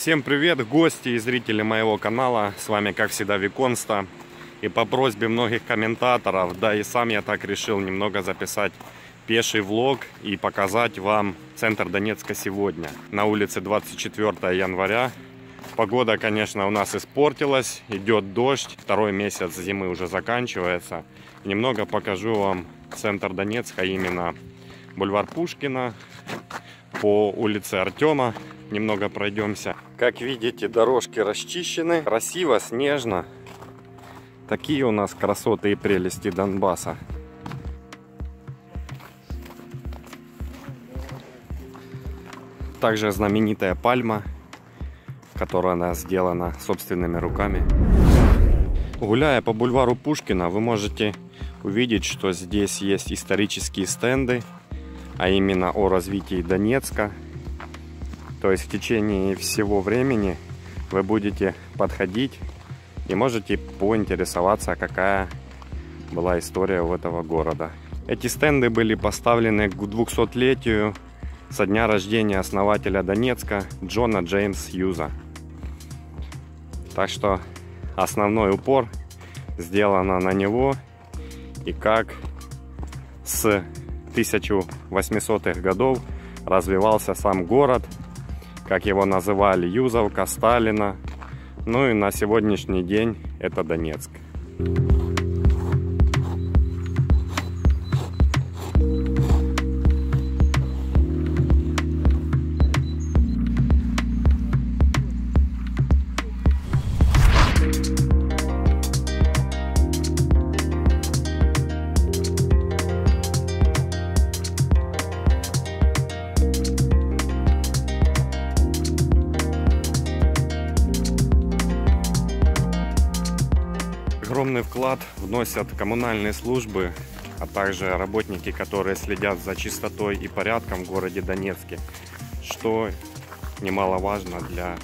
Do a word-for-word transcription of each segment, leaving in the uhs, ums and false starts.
Всем привет, гости и зрители моего канала. С вами, как всегда, Виконста. И по просьбе многих комментаторов, да и сам я так решил немного записать пеший влог и показать вам центр Донецка сегодня. На улице двадцать четвёртое января. Погода, конечно, у нас испортилась. Идет дождь. Второй месяц зимы уже заканчивается. Немного покажу вам центр Донецка, именно бульвар Пушкина, по улице Артёма. Немного пройдемся. Как видите, дорожки расчищены. Красиво, снежно. Такие у нас красоты и прелести Донбасса. Также знаменитая пальма, которая она сделана собственными руками. Гуляя по бульвару Пушкина, вы можете увидеть, что здесь есть исторические стенды, а именно о развитии Донецка. То есть в течение всего времени вы будете подходить и можете поинтересоваться, какая была история у этого города. Эти стенды были поставлены к двухсотлетию со дня рождения основателя Донецка Джона Джеймса Юза. Так что основной упор сделан на него, и как с тысяча восьмисотых годов развивался сам город, как его называли Юзовка, Сталина, ну и на сегодняшний день это Донецк. Огромный вклад вносят коммунальные службы, а также работники, которые следят за чистотой и порядком в городе Донецке, что немаловажно для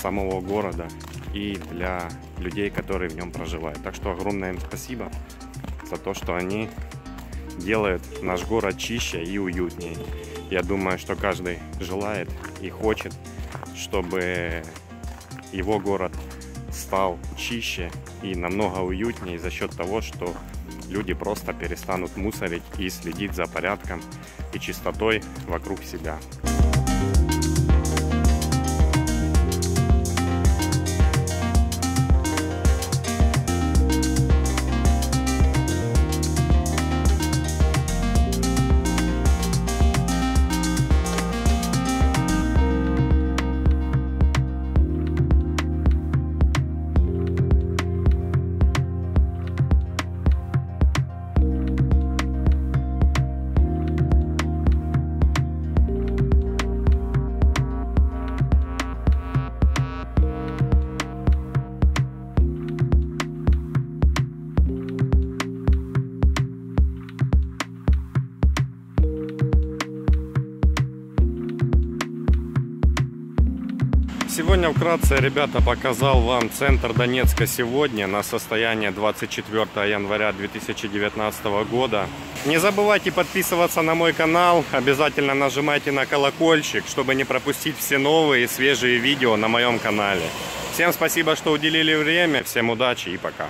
самого города и для людей, которые в нем проживают. Так что огромное им спасибо за то, что они делают наш город чище и уютнее. Я думаю, что каждый желает и хочет, чтобы его город стал чище и намного уютнее за счет того, что люди просто перестанут мусорить и следить за порядком и чистотой вокруг себя. Сегодня вкратце, ребята, показал вам центр Донецка сегодня на состояние двадцать четвёртое января две тысячи девятнадцатого года. Не забывайте подписываться на мой канал, обязательно нажимайте на колокольчик, чтобы не пропустить все новые и свежие видео на моем канале. Всем спасибо, что уделили время, всем удачи и пока.